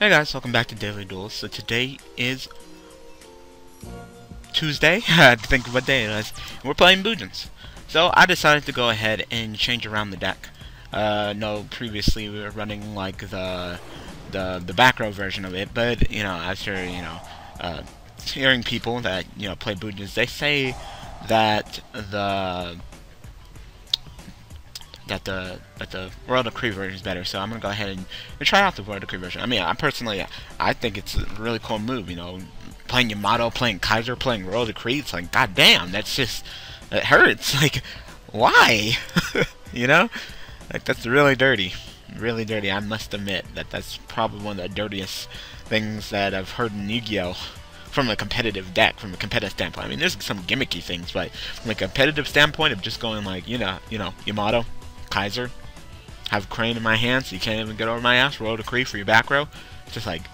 Hey guys, welcome back to Daily Duels. So today is Tuesday, I had to think of what day it was, and we're playing Bujins. So I decided to go ahead and change around the deck. No, previously we were running like the back row version of it, but you know, after hearing people that play Bujins, they say that the World of Creed version is better, so I'm gonna go ahead and try out the World of Creed version. I mean, I personally, I think it's a really cool move. You know, playing Yamato, playing Kaiser, playing World of Creed. It's like, goddamn, that's just, it hurts. Like, why? You know, like that's really dirty, really dirty. I must admit that that's probably one of the dirtiest things that I've heard in Yu-Gi-Oh from a competitive deck, from a competitive standpoint. I mean, there's some gimmicky things, but from a competitive standpoint of just going like, you know, Yamato, Kaiser, have a crane in my hand so you can't even get over my ass, Royal Decree for your back row. It's just like,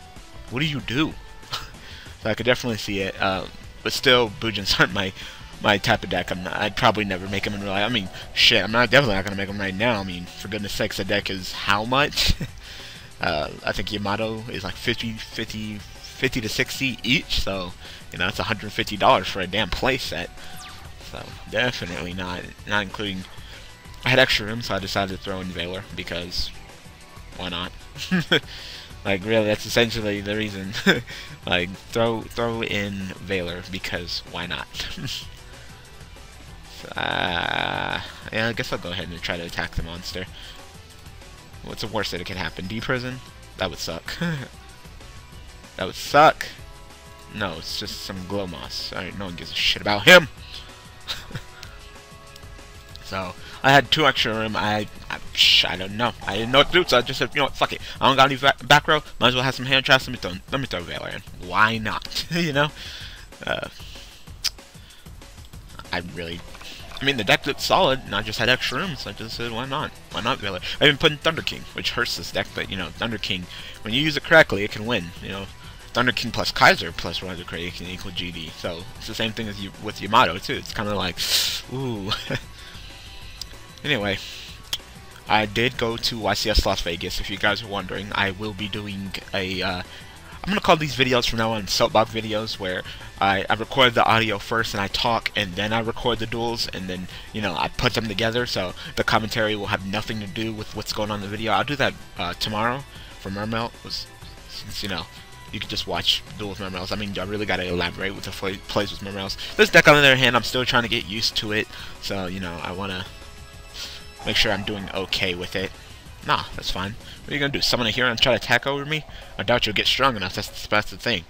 what do you do? So I could definitely see it, but still, Bujins aren't my type of deck. I'd probably never make them in real life. I mean, shit, I'm definitely not going to make them right now. I mean, for goodness sakes, the deck is how much? I think Yamato is like 50 to 60 each, so, you know, that's $150 for a damn play set. So, definitely not including... I had extra room, so I decided to throw in Valor, because why not? Like, really, that's essentially the reason. Like, throw in Veiler, because why not? So, yeah, I guess I'll go ahead and try to attack the monster. What's the worst that could happen? D-Prison? That would suck. That would suck. No, it's just some Glow Moss. Alright, no one gives a shit about him! So, I had 2 extra room. I don't know. I didn't know what to do, so I just said, you know what, fuck it. I don't got any back row. Might as well have some hand traps. Let me throw Valor in. Why not? You know? I mean, the deck looked solid, and I just had extra room, so I just said, why not? Why not Valor? I even put in Thunder King, which hurts this deck, but, you know, Thunder King, when you use it correctly, it can win, you know? Thunder King plus Kaiser plus Royal Decree can equal GD, so it's the same thing as with Yamato, too. It's kind of like, ooh... Anyway, I did go to YCS Las Vegas. If you guys are wondering, I will be doing a, I'm going to call these videos from now on soapbox videos, where I record the audio first and I talk, and then I record the duels, and then, you know, I put them together, so the commentary will have nothing to do with what's going on in the video. I'll do that tomorrow for Mermail, since, you know, you can just watch Duel with Mermails. I mean, I really gotta elaborate with the plays with Mermails. This deck, on the other hand, I'm still trying to get used to it, so, you know, I want to... make sure I'm doing okay with it. Nah, that's fine. What are you gonna do? Summon a hero and try to attack over me? I doubt you'll get strong enough. That's the thing.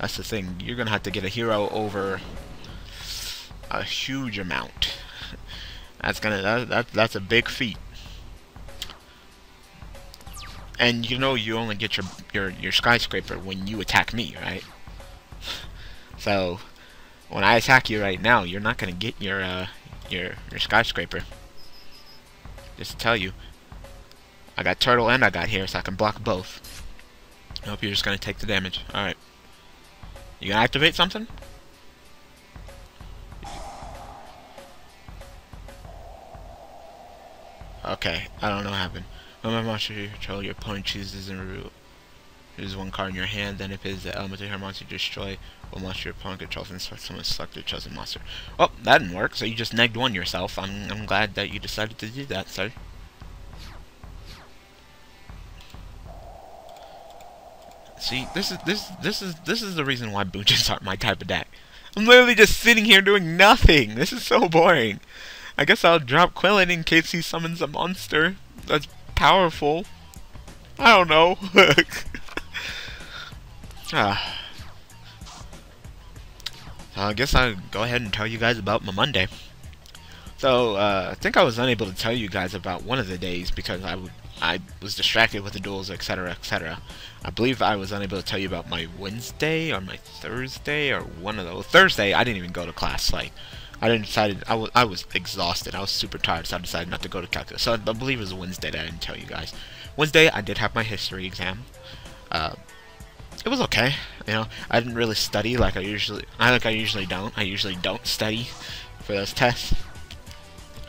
That's the thing. You're gonna have to get a hero over a huge amount. That's a big feat. And you know you only get your skyscraper when you attack me, right? So when I attack you right now, you're not gonna get your skyscraper. Just to tell you, I got turtle and I got hair, so I can block both. I hope you're just gonna take the damage. Alright. You gonna activate something? Okay, I don't know what happened. When my monster you control, your opponent chooses and removes one card in your hand, then if it is the elemental hero monster, destroy one monster your opponent controls and select your chosen monster. Well, that didn't work, so you just negged one yourself. I'm glad that you decided to do that, sir. See, this is the reason why Bujins aren't my type of deck. I'm literally just sitting here doing nothing. This is so boring. I guess I'll drop Quillen in case he summons a monster that's powerful. I don't know. So I guess I'll go ahead and tell you guys about my Monday. So, I think I was unable to tell you guys about one of the days because I was distracted with the duels, etc., etc. I believe I was unable to tell you about my Wednesday or my Thursday or one of those. Thursday, I didn't even go to class. Like, I was exhausted. I was super tired, so I decided not to go to calculus. So I believe it was Wednesday that I didn't tell you guys. Wednesday, I did have my history exam. It was okay, you know. I didn't really study like I usually don't. I usually don't study for those tests.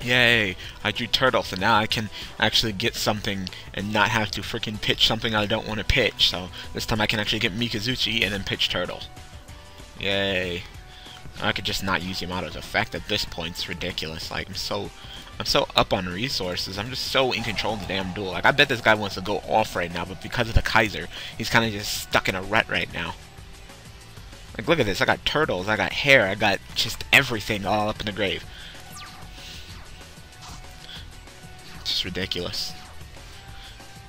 Yay! I drew turtle, so now I can actually get something and not have to freaking pitch something I don't want to pitch. So this time I can actually get Mikazuchi and then pitch turtle. Yay! I could just not use Yamato's effect at this point. It's ridiculous. Like, I'm so up on resources. I'm just so in control of the damn duel. Like, I bet this guy wants to go off right now, but because of the Kaiser, he's kind of just stuck in a rut right now. Like, look at this. I got turtles. I got hair. I got just everything all up in the grave. It's just ridiculous.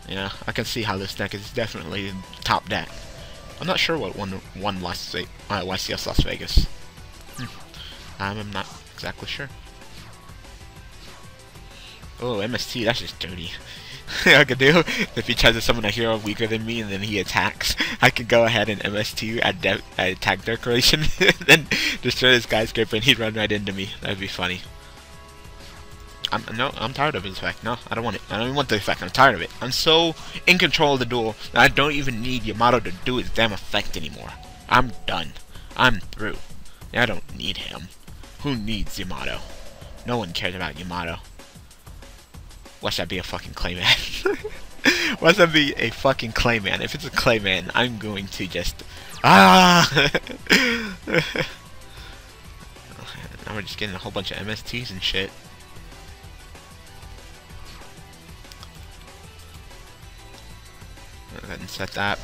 Yeah, I can see how this deck is definitely top deck. I'm not sure what won last YCS Las Vegas. I'm not exactly sure. Oh, MST, that's just dirty. I could do if he tries to summon a hero weaker than me and then he attacks. I could go ahead and MST at attack decoration and then destroy the skyscraper and he'd run right into me. That'd be funny. I'm tired of his effect. No, I don't want it. I don't even want the effect. I'm tired of it. I'm so in control of the duel that I don't even need Yamato to do his damn effect anymore. I'm done. I'm through. I don't need him. Who needs Yamato? No one cares about Yamato. Watch that be a fucking Clayman. Watch that be a fucking Clayman. If it's a Clayman, I'm going to just... Ah! Now we're just getting a whole bunch of MSTs and shit. Go ahead and set that.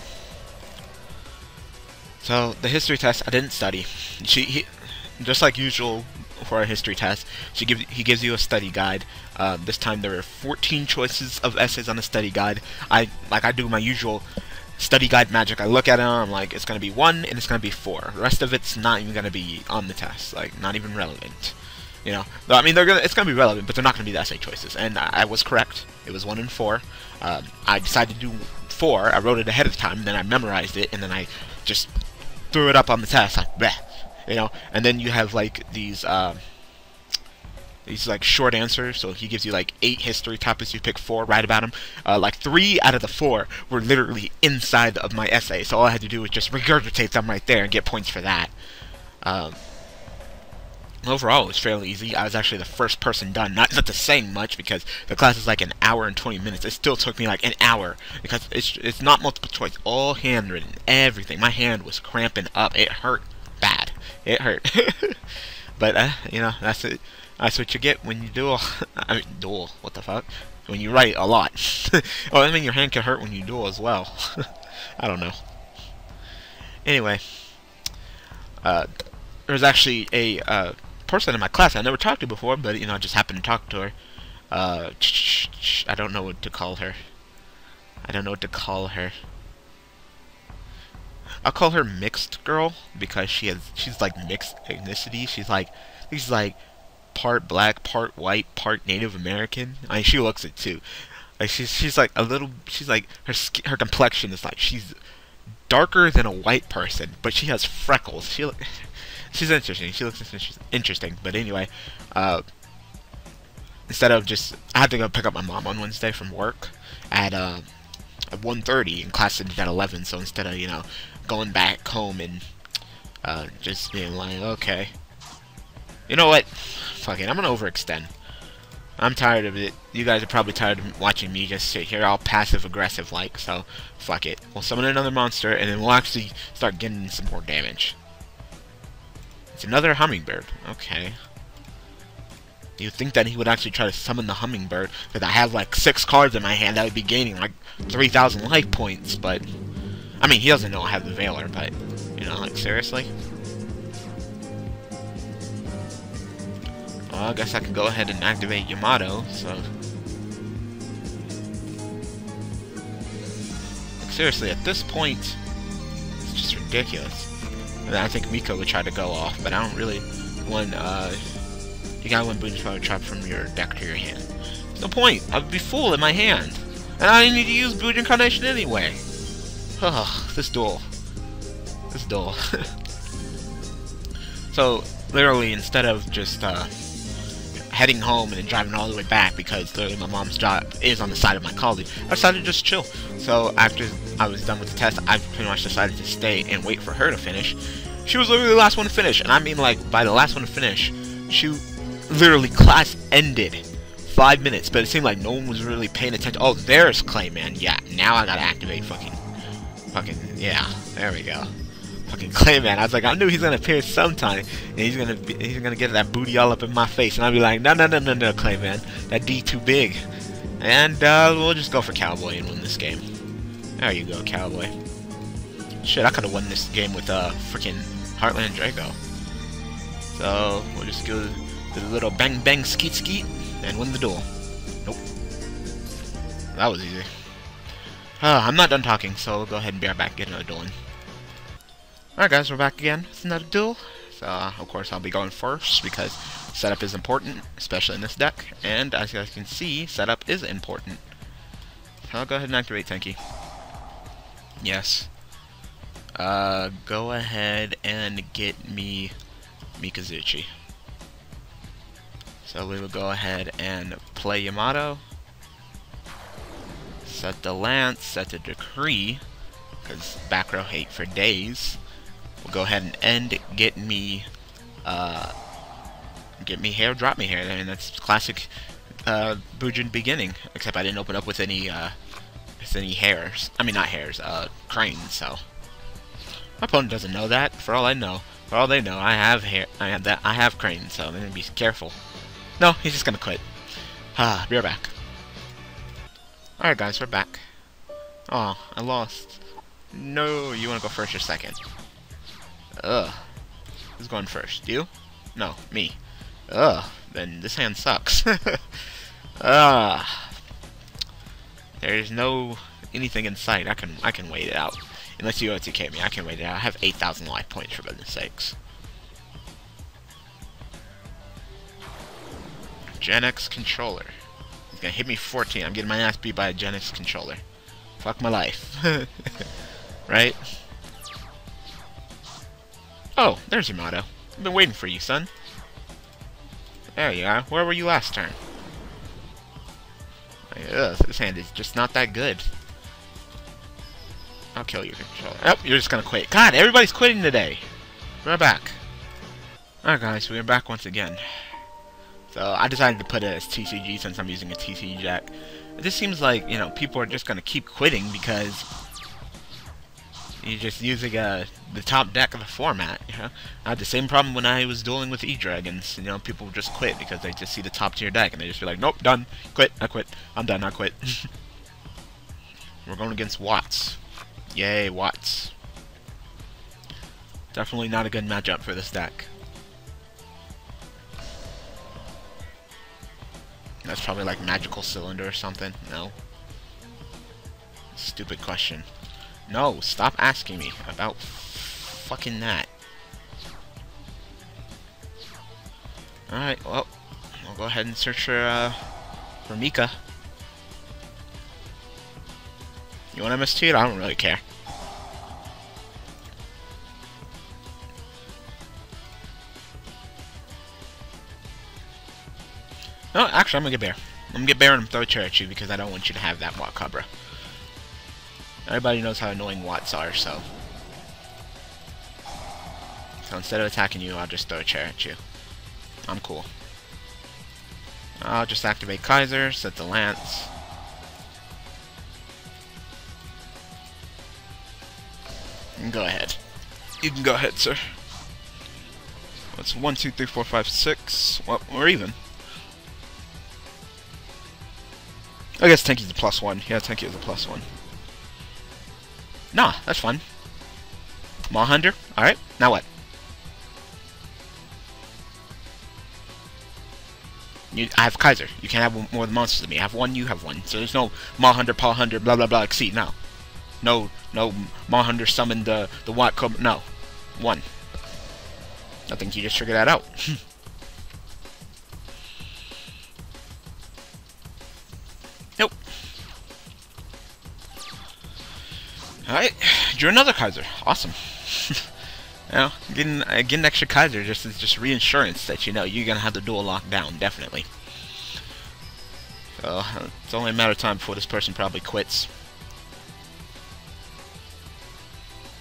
So, the history test, I didn't study. He, just like usual for a history test, he gives you a study guide. This time there are 14 choices of essays on the study guide. I do my usual study guide magic. I look at it and I'm like, it's going to be 1 and it's going to be 4. The rest of it's not even going to be on the test. Like, not even relevant. You know, I mean, it's going to be relevant, but they're not going to be the essay choices. And I was correct. It was 1 and 4. I decided to do 4. I wrote it ahead of time, then I memorized it, and then I just... threw it up on the test, like, bleh, you know. And then you have like these like short answers. So he gives you like 8 history topics. You pick 4, write about them. Like 3 out of the 4 were literally inside of my essay. So all I had to do was just regurgitate them right there and get points for that. Overall, it was fairly easy. I was actually the first person done. Not to say much because the class is like an hour and 20 minutes. It still took me like an hour because it's not multiple choice. All handwritten. Everything. My hand was cramping up. It hurt bad. It hurt. But you know, that's it. That's what you get when you duel. I mean, duel. What the fuck? When you write a lot. Well, I mean, your hand can hurt when you duel as well. I don't know. Anyway, there was actually a person in my class I never talked to before, but you know, I just happened to talk to her. I don't know what to call her. I don't know what to call her. I'll call her mixed girl because she's like mixed ethnicity. She's like part black, part white, part Native American. I mean, she looks it too. Like she's like a little. She's like her complexion is like she's darker than a white person, but she has freckles. She's interesting. She looks interesting. But anyway, I had to go pick up my mom on Wednesday from work at 1:30, and class ended at 11. So instead of, you know, going back home and just being like, okay, you know what, fuck it, I'm gonna overextend. I'm tired of it. You guys are probably tired of watching me just sit here all passive aggressive like. So fuck it. We'll summon another monster, and then we'll actually start getting some more damage. It's another hummingbird. Okay. You'd think that he would actually try to summon the hummingbird, because I have like 6 cards in my hand. I would be gaining like 3,000 life points, but... I mean, he doesn't know I have the Veiler, but... You know, like, seriously? Well, I guess I could go ahead and activate Yamato, so... Like, seriously, at this point... It's just ridiculous. And I think Miko would try to go off, but I don't really want, you gotta win Bujins power trap from your deck to your hand. There's no point. I would be full in my hand. And I didn't need to use Bujin Incarnation anyway. Ugh, this duel. This duel. So, literally, instead of just, heading home and then driving all the way back because literally my mom's job is on the side of my college, I decided to just chill. So after I was done with the test, I pretty much decided to stay and wait for her to finish. She was literally the last one to finish, and I mean like by the last one to finish, she literally class ended 5 minutes, but it seemed like no one was really paying attention. Oh, there's Clayman. Yeah, now I gotta activate fucking, yeah, there we go. Fucking Clayman. I was like, I knew he's gonna appear sometime, and he's gonna get that booty all up in my face, and I'll be like, no, Clayman, that D too big. And we'll just go for Cowboy and win this game. There you go, Cowboy. Shit, I could have won this game with freaking Heartland Draco. So we'll just go to the little bang bang skeet skeet and win the duel. Nope, that was easy. I'm not done talking, so we'll go ahead and be right back, get another dueling. Alright guys, we're back again. It's another duel. So, of course, I'll be going first because setup is important, especially in this deck. And as you guys can see, setup is important. So I'll go ahead and activate Tenki. Yes. Go ahead and get me Mikazuchi. So we will go ahead and play Yamato. Set the Lance, set the Decree, because back row hate for days. We'll go ahead and end, get me hair, drop me hair. I mean, that's classic Bujin beginning, except I didn't open up with any hairs. I mean, not hairs, cranes, so. My opponent doesn't know that. For all I know, for all they know, I have hair, I have cranes, so they're gonna be careful. No, he's just gonna quit. Be right back. Alright guys, we're back. Oh, I lost. No, you wanna go first or second? Ugh. Who's going first? You? No, me. Ugh, then this hand sucks. There's no anything in sight. I can wait it out. Unless you OTK me, I can wait it out. I have 8,000 life points, for goodness sakes. Gen X controller. He's gonna hit me 14. I'm getting my ass beat by a Gen X controller. Fuck my life. Right? Oh, there's Yamato. I've been waiting for you, son. There you are. Where were you last turn? Ugh, this hand is just not that good. I'll kill your controller. Oh, you're just gonna quit. God, everybody's quitting today. We're back. Alright guys, we're back once again. So, I decided to put it as TCG since I'm using a TCG deck. It just seems like, you know, people are just gonna keep quitting because you're just using the top deck of the format, you know? I had the same problem when I was dueling with E Dragons. You know, people just quit because they just see the top tier deck and they just be like, nope, done, quit, I quit, I'm done, I quit. We're going against Watts. Yay, Watts. Definitely not a good matchup for this deck. That's probably like Magical Cylinder or something. No. Stupid question. No, stop asking me about fucking that. Alright, well, I'll go ahead and search for Mika. You want MST it? I don't really care. No, actually, I'm gonna get Bear. I'm gonna get Bear and throw a chair at you because I don't want you to have that Watt Cobra. Everybody knows how annoying Watts are, so. So instead of attacking you, I'll just throw a chair at you. I'm cool. I'll just activate Kaiser, set the Lance. Go ahead. You can go ahead, sir. That's 1, 2, 3, 4, 5, 6. Well, we're even. I guess Tenki's a +1. Yeah, Tenki is a +1. Nah, that's fun. Maw Hunter? Alright, now what? I have Kaiser. You can't have more monsters than me. I have one, you have one. So there's no Maw Hunter, Paw Hunter, blah blah blah, exceed. No. No, Maw Hunter summoned the Watt Cobra. No. One. I think you just figured that out. Nope. Alright, drew another Kaiser. Awesome. You know, getting extra Kaiser just is just reinsurance that you know you're gonna have the duel locked down, definitely. So it's only a matter of time before this person probably quits.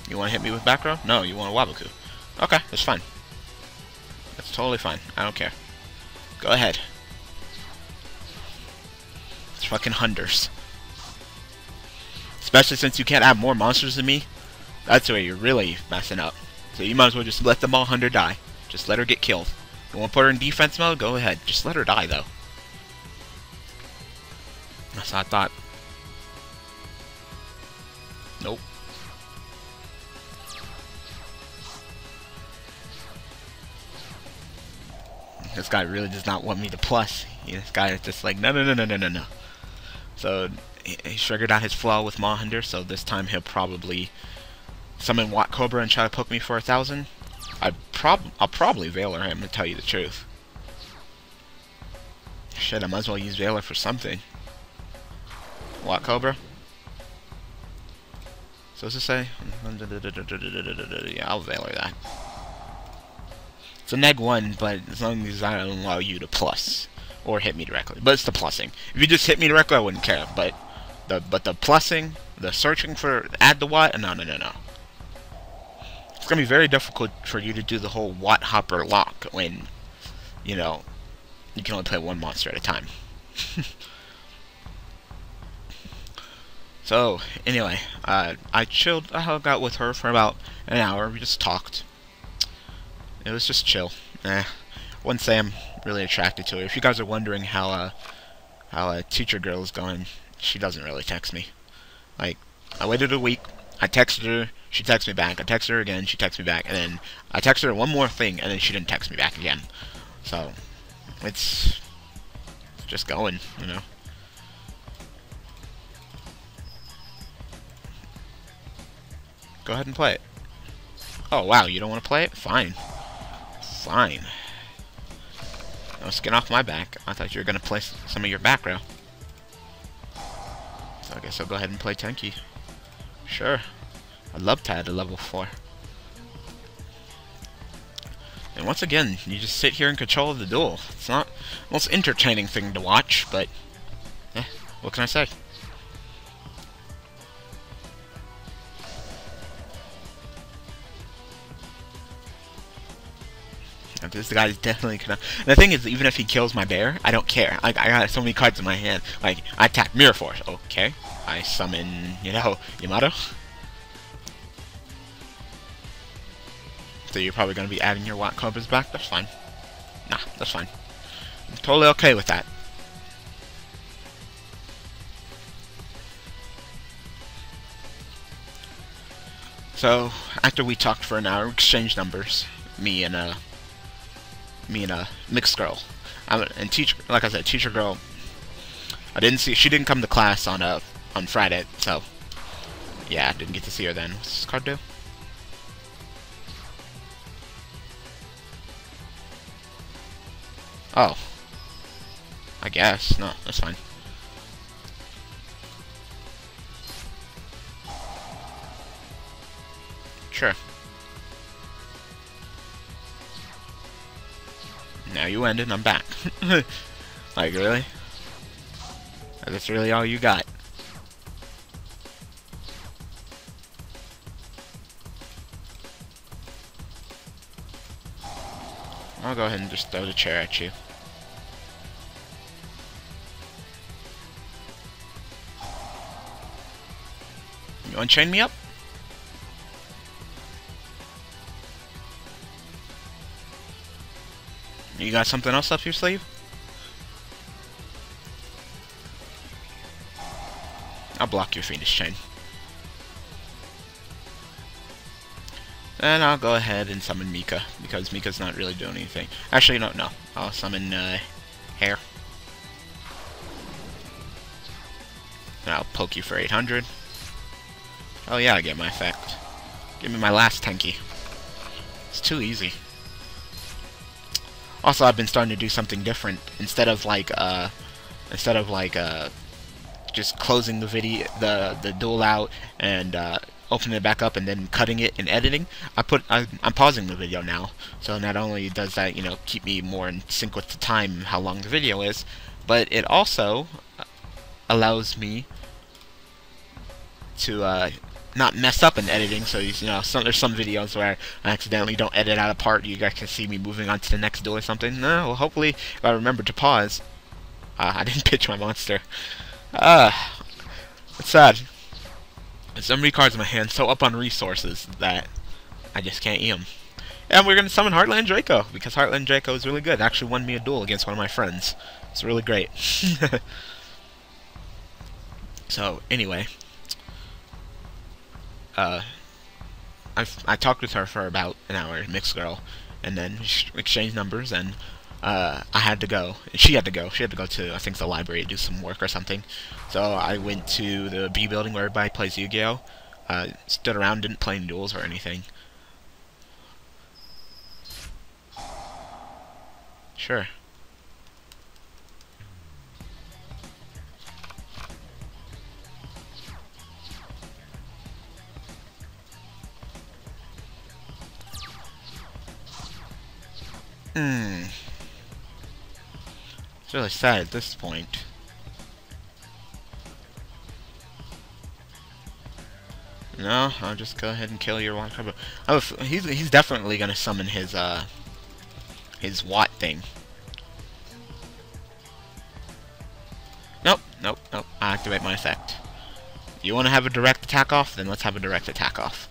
You wanna hit me with back row? No, you want a Wabaku. Okay, that's fine. That's totally fine. I don't care. Go ahead. It's fucking Hunters. Especially since you can't add more monsters than me. That's where you're really messing up. So you might as well just let the Maw Hunter die. Just let her get killed. You want to put her in defense mode? Go ahead. Just let her die, though. That's what I thought. Nope. This guy really does not want me to plus. This guy is just like, no, no, no, no, no, no, no. So, he triggered out his flaw with Maw Hunter, so this time he'll probably summon Watt Cobra and try to poke me for 1,000. I'll probably Veiler him, to tell you the truth. Shit, I might as well use Veiler for something. Watt Cobra? So what's it say? Yeah, I'll Veiler that. It's a neg 1, but as long as I don't allow you to plus. Or hit me directly. But it's the plussing. If you just hit me directly, I wouldn't care. But the plussing, the searching for add the Watt, no, no, no, no. It's going to be very difficult for you to do the whole Watt Hopper lock when, you know, you can only play one monster at a time. So, anyway, I hung out with her for about an hour. We just talked. It was just chill. Eh. Wouldn't say I'm really attracted to her. If you guys are wondering how teacher girl is going, she doesn't really text me. Like, I waited a week, I texted her, she texted me back, I texted her again, she texted me back, and then I texted her one more thing, and then she didn't text me back again. So, it's just going, you know. Go ahead and play it. Oh, wow, you don't want to play it? Fine. Fine. No skin off my back. I thought you were going to play some of your back row. So I guess I'll go ahead and play Tenki. Sure. I love Tad at level 4. And once again, you just sit here in control of the duel. It's not the most entertaining thing to watch, but... eh, what can I say? This guy is definitely gonna. And the thing is, even if he kills my bear, I don't care. I got so many cards in my hand. Like, I attack Mirror Force. Okay. I summon, you know, Yamato. So you're probably gonna be adding your Watt Cobras back? That's fine. Nah, that's fine. I'm totally okay with that. So, after we talked for an hour, we exchanged numbers. Me and a mixed girl, and teacher. Like I said, teacher girl. I didn't see. She didn't come to class on Friday, so yeah, I didn't get to see her then. What's this card do? Oh, I guess no. That's fine. Sure. Now you ended and I'm back. Like, really? That's really all you got? I'll go ahead and just throw the chair at you. You wanna chain me up? You got something else up your sleeve? I'll block your Fiendish Chain. And I'll go ahead and summon Mika, because Mika's not really doing anything. Actually, no. I'll summon, Hair. And I'll poke you for 800. Oh yeah, I get my effect. Give me my last Tenki. It's too easy. Also, I've been starting to do something different. Instead of like just closing the video, the duel out, and opening it back up, and then cutting it and editing. I'm pausing the video now, so not only does that, you know, keep me more in sync with the time, how long the video is, but it also allows me to not mess up in editing, so you know, there's some videos where I accidentally don't edit out a part, you guys can see me moving on to the next duel or something. No, well, hopefully, if I remember to pause. I didn't pitch my monster. It's sad. There's so many cards in my hand, so up on resources that I just can't eat them. And we're going to summon Heartland Draco, because Heartland Draco is really good. It actually won me a duel against one of my friends. It's really great. So, anyway. I talked with her for about an hour, mixed girl, and then we exchanged numbers, and I had to go. She had to go to, I think, the library to do some work or something. So I went to the B building where everybody plays Yu-Gi-Oh. Stood around, didn't play any duels or anything. Sure. It's really sad at this point. No, I'll just go ahead and kill your Watt Cobra. Oh, he's definitely gonna summon his Watt thing. Nope, nope, nope. I activate my effect. You wanna have a direct attack off? Then let's have a direct attack off.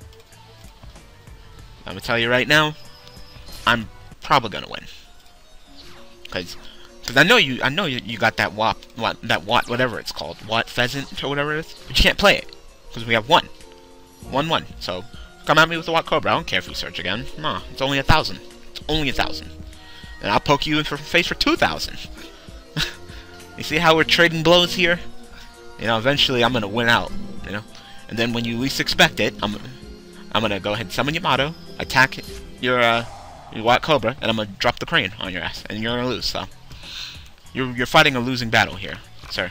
I'm gonna tell you right now, I'm probably gonna win. Cause I know you got that Watt whatever it's called, Watt Pheasant or whatever it is, but you can't play it because we have one. So come at me with the Watt Cobra. I don't care if you search again. Nah, it's only 1,000. It's only 1,000, and I'll poke you in the face for 2,000. You see how we're trading blows here? You know, eventually I'm gonna win out. You know, and then when you least expect it, I'm gonna go ahead and summon Yamato, attack your Watt Cobra, and I'm gonna drop the crane on your ass, and you're gonna lose. So. You're fighting a losing battle here, sir.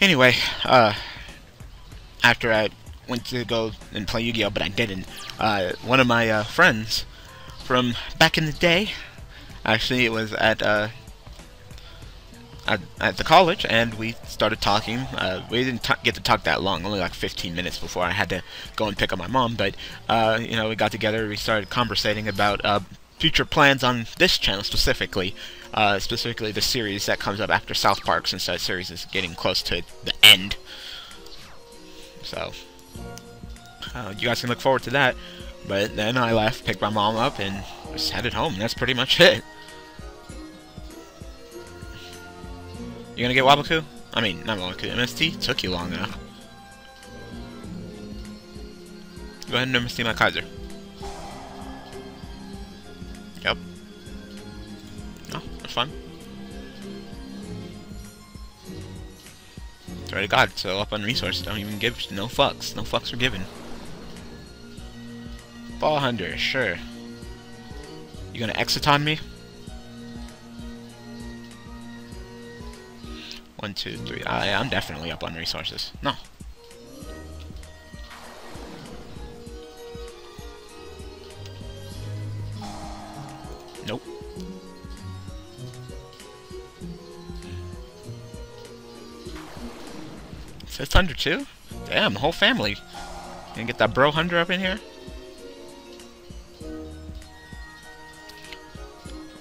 Anyway, after I went to go and play Yu-Gi-Oh, but I didn't, one of my friends from back in the day, actually it was at the college, and we started talking. We didn't get to talk that long, only like 15 minutes before I had to go and pick up my mom, but, you know, we got together, we started conversating about future plans on this channel specifically the series that comes up after South Park, since that series is getting close to the end. So, you guys can look forward to that, but then I left, picked my mom up, and just headed home. That's pretty much it. You gonna get Wabaku? I mean, not Wabaku, MST? Took you long enough. Go ahead and MST my Kaiser. Yep. Oh, that's fun. Sorry to God, so up on resources, don't even give no fucks. No fucks were given. Maw Hunter, sure. You gonna Exiton me? 1, 2, 3. I'm definitely up on resources. No. Nope. Is this Thunder too? Damn, the whole family. Gonna get that bro Hunter up in here?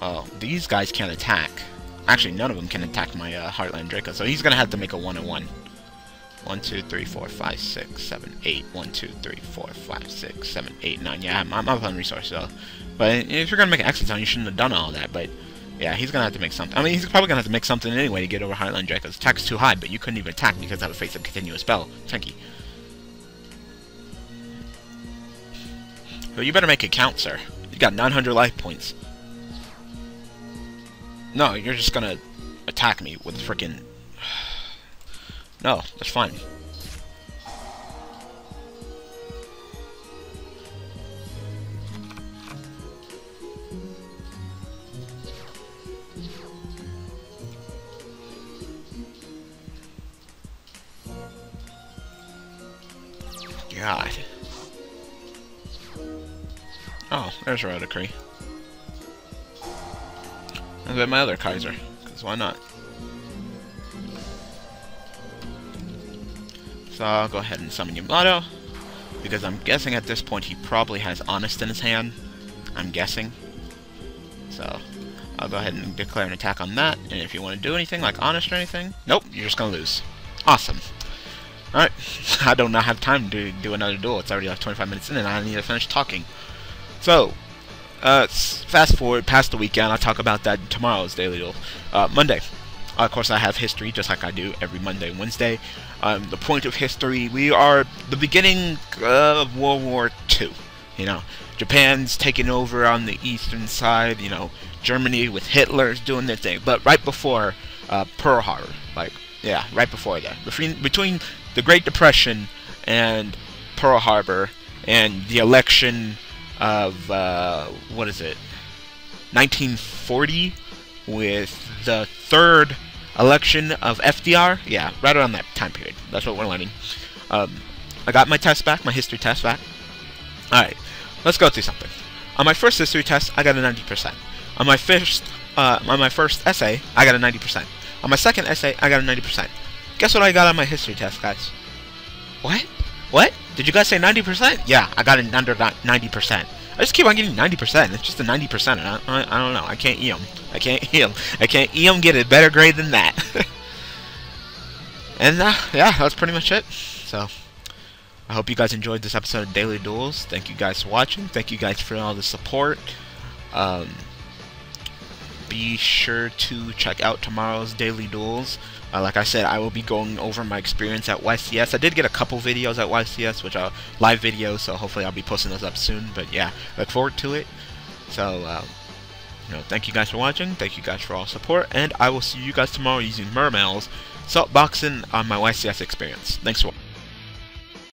Oh, these guys can't attack. Actually, none of them can attack my Heartland Draco, so he's going to have to make a 1-on-1. 1, 2, 3, 4, 5, 6, 7, 8. 1, 2, 3, 4, 5, 6, 7, 8, 9. Yeah, I'm up on resource, though. But if you're going to make an Exiton, you shouldn't have done all that. But, yeah, he's going to have to make something. I mean, he's probably going to have to make something anyway to get over Heartland Draco's attack's too high, but you couldn't even attack because I would face a continuous spell. Tenki. Well, you better make it count, sir. You got 900 life points. No, you're just gonna attack me with frickin'... No, that's fine. God. Oh, there's Royal Decree. I'll get my other Kaiser, because why not? So I'll go ahead and summon Yamato, because I'm guessing at this point he probably has Honest in his hand. I'm guessing. So I'll go ahead and declare an attack on that, and if you want to do anything, like Honest or anything, nope, you're just going to lose. Awesome. Alright, I do not have time to do another duel. It's already like 25 minutes in and I need to finish talking. So, fast forward past the weekend, I'll talk about that in tomorrow's Daily Duel. Monday. Of course, I have history, just like I do every Monday and Wednesday. The point of history, we are the beginning of World War II. You know, Japan's taking over on the eastern side, you know, Germany with Hitler's doing their thing. But right before Pearl Harbor, like, yeah, right before that. Between the Great Depression and Pearl Harbor and the election of, what is it, 1940 with the third election of FDR. Yeah, right around that time period. That's what we're learning. I got my test back, my history test back. Alright, let's go through something. On my first history test, I got a 90%. On my first essay, I got a 90%. On my second essay, I got a 90%. Guess what I got on my history test, guys? What? What? Did you guys say 90%? Yeah, I got it under 90%. I just keep on getting 90%. It's just a 90%. I don't know. I can't EM. I can't EM. I can't EM get a better grade than that. And yeah, that's pretty much it. So, I hope you guys enjoyed this episode of Daily Duels. Thank you guys for watching. Thank you guys for all the support. Be sure to check out tomorrow's Daily Duels. Like I said, I will be going over my experience at YCS. I did get a couple videos at YCS, which are live videos, so hopefully I'll be posting those up soon. But yeah, look forward to it. So, you know, thank you guys for watching. Thank you guys for all support. And I will see you guys tomorrow using Mermail's Saltboxing on my YCS experience. Thanks for watching.